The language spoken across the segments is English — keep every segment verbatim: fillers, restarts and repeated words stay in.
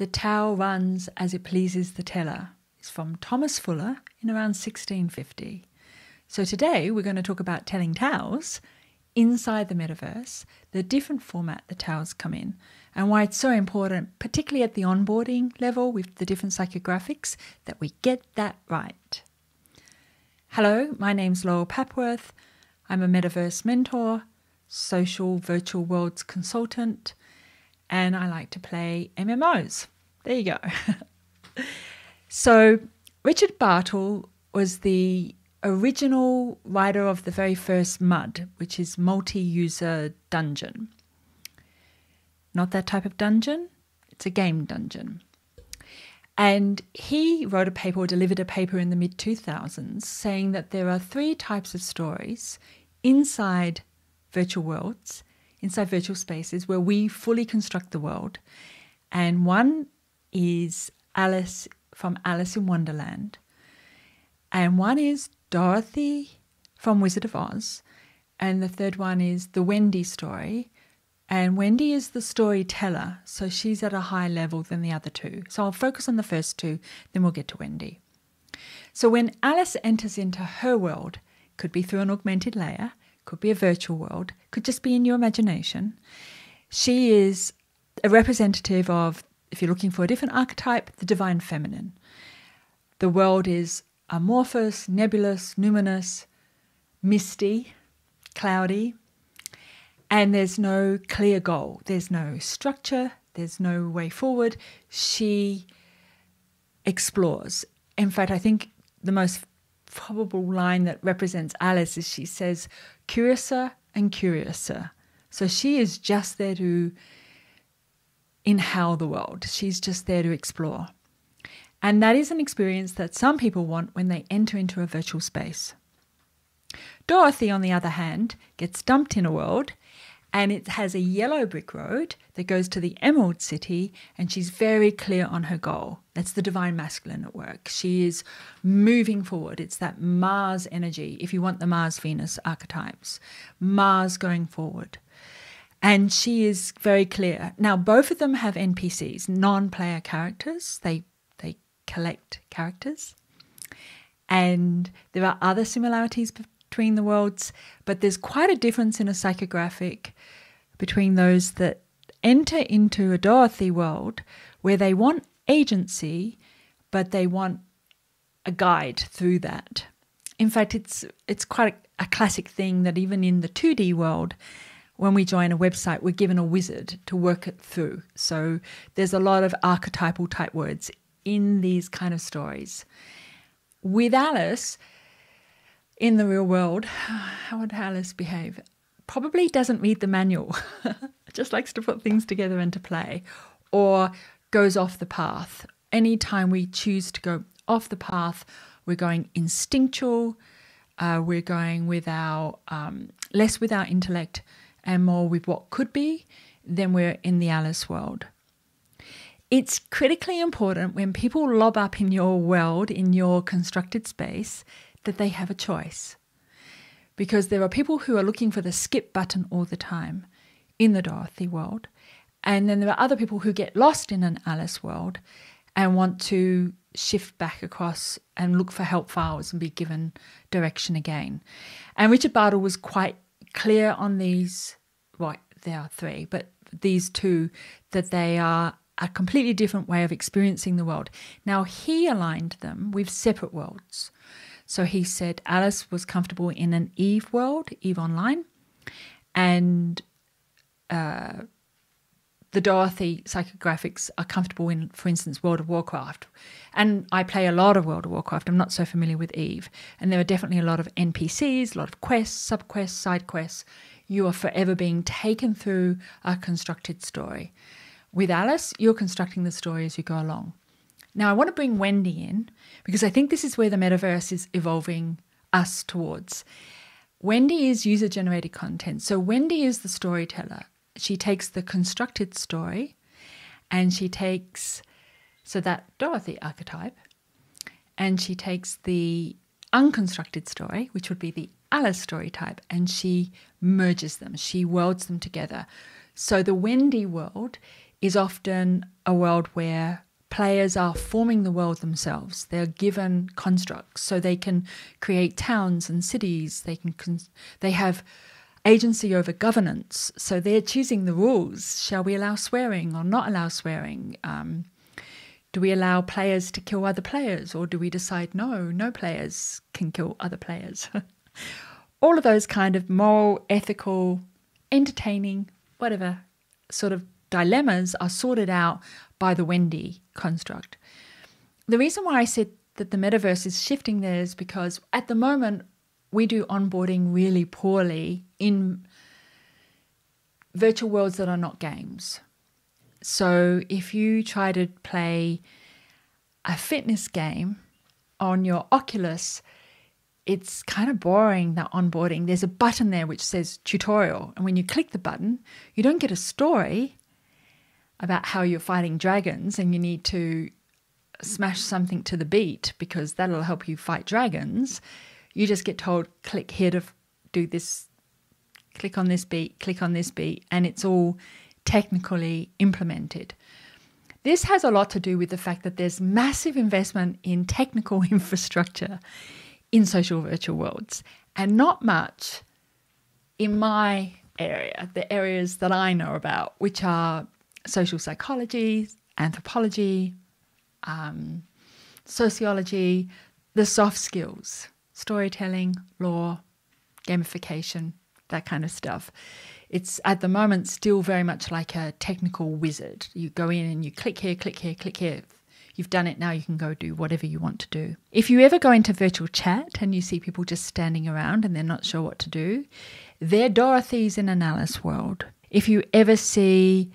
The tale runs as it pleases the teller. It's from Thomas Fuller in around sixteen fifty. So today we're going to talk about telling tales inside the metaverse, the different format the tales come in, and why it's so important, particularly at the onboarding level with the different psychographics, that we get that right. Hello, my name's Laurel Papworth. I'm a metaverse mentor, social virtual worlds consultant, and I like to play M M Os. There you go. So Richard Bartle was the original writer of the very first M U D, which is multi-user dungeon. Not that type of dungeon, it's a game dungeon. And he wrote a paper or delivered a paper in the mid two thousands saying that there are three types of stories inside virtual worlds, inside virtual spaces where we fully construct the world. And one is Alice from Alice in Wonderland. And one is Dorothy from Wizard of Oz. And the third one is the Wendy story. And Wendy is the storyteller, so she's at a higher level than the other two. So I'll focus on the first two, then we'll get to Wendy. So when Alice enters into her world, could be through an augmented layer, could be a virtual world, could just be in your imagination, she is a representative of, if you're looking for a different archetype, the divine feminine. The world is amorphous, nebulous, numinous, misty, cloudy, and there's no clear goal. There's no structure. There's no way forward. She explores. In fact, I think the most probable line that represents Alice is she says, curiouser and curiouser. So she is just there to inhale the world. She's just there to explore. And that is an experience that some people want when they enter into a virtual space. Dorothy, on the other hand, gets dumped in a world and it has a yellow brick road that goes to the Emerald City, and she's very clear on her goal. That's the divine masculine at work. She is moving forward. It's that Mars energy, if you want the Mars-Venus archetypes. Mars going forward. And she is very clear. Now, both of them have N P Cs, non-player characters. They, they collect characters. And there are other similarities between the worlds, but there's quite a difference in a psychographic between those that enter into a Dorothy world where they want agency, but they want a guide through that. In fact, it's it's quite a, a classic thing that even in the two D world, when we join a website, we're given a wizard to work it through. So there's a lot of archetypal type words in these kind of stories. With Alice, in the real world, how would Alice behave? Probably doesn't read the manual, just likes to put things together into play, or goes off the path. Anytime we choose to go off the path, we're going instinctual, uh, we're going with our, um, less with our intellect and more with what could be, then we're in the Alice world. It's critically important when people lob up in your world, in your constructed space, that they have a choice, because there are people who are looking for the skip button all the time in the Dorothy world, and then there are other people who get lost in an Alice world and want to shift back across and look for help files and be given direction again. And Richard Bartle was quite clear on these, well, there are three, but these two, that they are a completely different way of experiencing the world. Now, he aligned them with separate worlds. So he said Alice was comfortable in an Eve world, Eve Online, and uh, the Dorothy psychographics are comfortable in, for instance, World of Warcraft. And I play a lot of World of Warcraft. I'm not so familiar with Eve. And there are definitely a lot of N P Cs, a lot of quests, subquests, side quests. You are forever being taken through a constructed story. With Alice, you're constructing the story as you go along. Now, I want to bring Wendy in because I think this is where the metaverse is evolving us towards. Wendy is user-generated content. So Wendy is the storyteller. She takes the constructed story and she takes, so that Dorothy archetype, and she takes the unconstructed story, which would be the Alice story type, and she merges them. She welds them together. So the Wendy world is often a world where players are forming the world themselves. They're given constructs, so they can create towns and cities. They can con they have agency over governance, so they're choosing the rules. Shall we allow swearing or not allow swearing? Um, do we allow players to kill other players, or do we decide no, no players can kill other players? All of those kind of moral, ethical, entertaining, whatever sort of dilemmas are sorted out by the Wendy construct. The reason why I said that the metaverse is shifting there is because at the moment we do onboarding really poorly in virtual worlds that are not games. So if you try to play a fitness game on your Oculus, it's kind of boring, that onboarding. There's a button there which says tutorial, and when you click the button, you don't get a story about how you're fighting dragons and you need to smash something to the beat because that'll help you fight dragons. You just get told, click here to do this, click on this beat, click on this beat, and it's all technically implemented. This has a lot to do with the fact that there's massive investment in technical infrastructure in social virtual worlds, and not much in my area, the areas that I know about, which are social psychology, anthropology, um, sociology, the soft skills, storytelling, law, gamification, that kind of stuff. It's at the moment still very much like a technical wizard. You go in and you click here, click here, click here. You've done it, now you can go do whatever you want to do. If you ever go into virtual chat and you see people just standing around and they're not sure what to do, they're Dorothy's in an Alice world. If you ever see...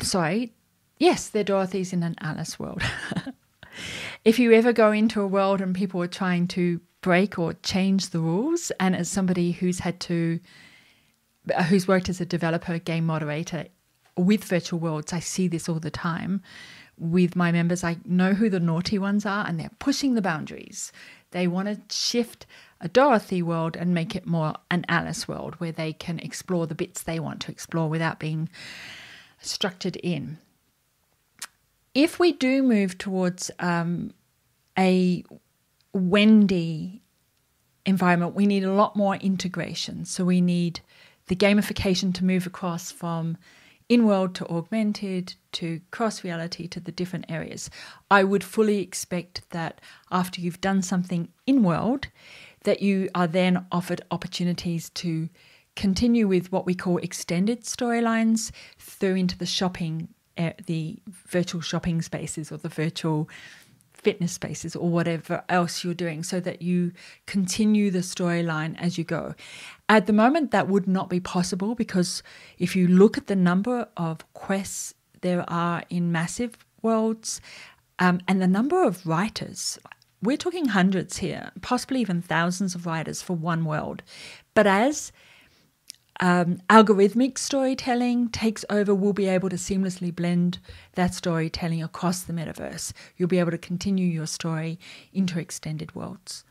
Sorry, yes, they're Dorothy's in an Alice world. If you ever go into a world and people are trying to break or change the rules, and as somebody who's had to, who's worked as a developer, game moderator with virtual worlds, I see this all the time with my members. I know who the naughty ones are, and they're pushing the boundaries. They want to shift a Dorothy world and make it more an Alice world where they can explore the bits they want to explore without being structured in. If we do move towards um, a Wendy environment, we need a lot more integration. So we need the gamification to move across from in-world to augmented to cross-reality to the different areas. I would fully expect that after you've done something in-world, that you are then offered opportunities to continue with what we call extended storylines through into the shopping, the virtual shopping spaces or the virtual fitness spaces or whatever else you're doing, so that you continue the storyline as you go. At the moment, that would not be possible, because if you look at the number of quests there are in massive worlds um, and the number of writers, we're talking hundreds here, possibly even thousands of writers for one world. But as Um, algorithmic storytelling takes over, we'll be able to seamlessly blend that storytelling across the metaverse. You'll be able to continue your story into extended worlds.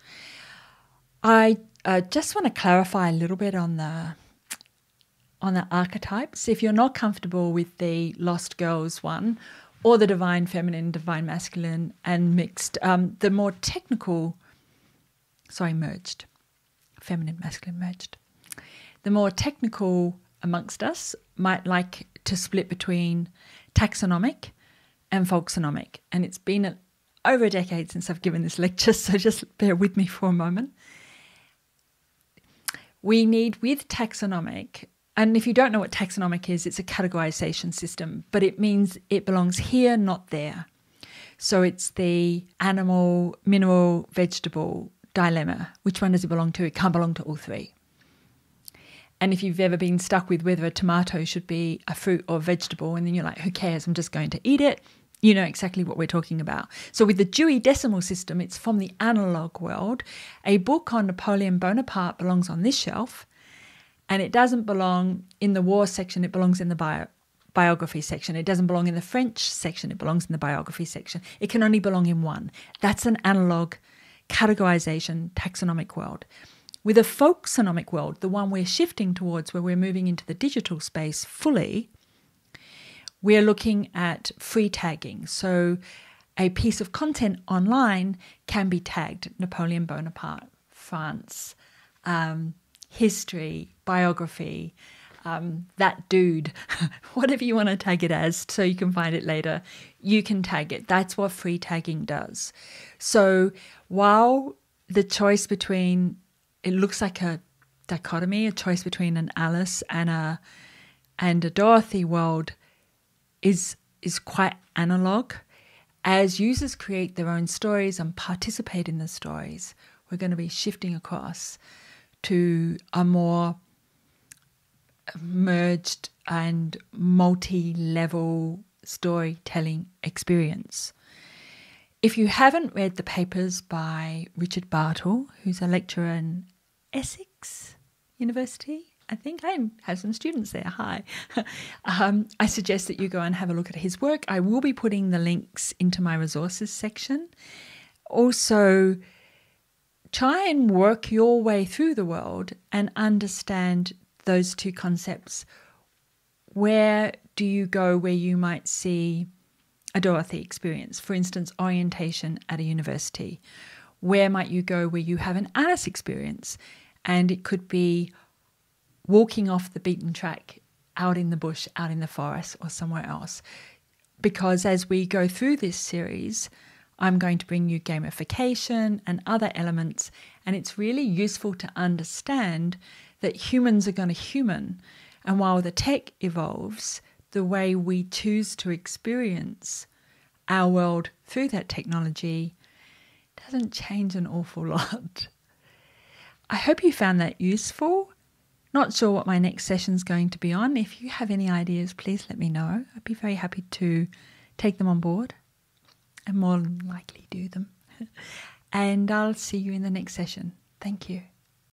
I uh, just want to clarify a little bit on the on the archetypes. If you're not comfortable with the Lost Girls one, or the Divine Feminine, Divine Masculine, and Mixed, um, the more technical, sorry, merged, Feminine, Masculine, merged. The more technical amongst us might like to split between taxonomic and folksonomic. And it's been over a decade since I've given this lecture, so just bear with me for a moment. We need, with taxonomic, and if you don't know what taxonomic is, it's a categorization system, but it means it belongs here, not there. So it's the animal, mineral, vegetable dilemma. Which one does it belong to? It can't belong to all three. And if you've ever been stuck with whether a tomato should be a fruit or vegetable, and then you're like, who cares, I'm just going to eat it, you know exactly what we're talking about. So with the Dewey Decimal System, it's from the analog world. A book on Napoleon Bonaparte belongs on this shelf, and it doesn't belong in the war section, it belongs in the bio biography section. It doesn't belong in the French section, it belongs in the biography section. It can only belong in one. That's an analog categorization, taxonomic world. With a folksonomic world, the one we're shifting towards, where we're moving into the digital space fully, we are looking at free tagging. So a piece of content online can be tagged Napoleon Bonaparte, France, um, history, biography, um, that dude, whatever you want to tag it as so you can find it later, you can tag it. That's what free tagging does. So while the choice between, it looks like a dichotomy, a choice between an Alice and a, and a Dorothy world is, is quite analog. As users create their own stories and participate in the stories, we're going to be shifting across to a more merged and multi-level storytelling experience. If you haven't read the papers by Richard Bartle, who's a lecturer in Essex University, I think I have some students there. Hi. um, I suggest that you go and have a look at his work. I will be putting the links into my resources section. Also, try and work your way through the world and understand those two concepts. Where do you go where you might see a Dorothy experience? For instance, orientation at a university. Where might you go where you have an Alice experience? And it could be walking off the beaten track out in the bush, out in the forest or somewhere else. Because as we go through this series, I'm going to bring you gamification and other elements. And it's really useful to understand that humans are going to human. And while the tech evolves, the way we choose to experience our world through that technology doesn't change an awful lot. I hope you found that useful. Not sure what my next session's going to be on. If you have any ideas, please let me know. I'd be very happy to take them on board and more than likely do them. And I'll see you in the next session. Thank you.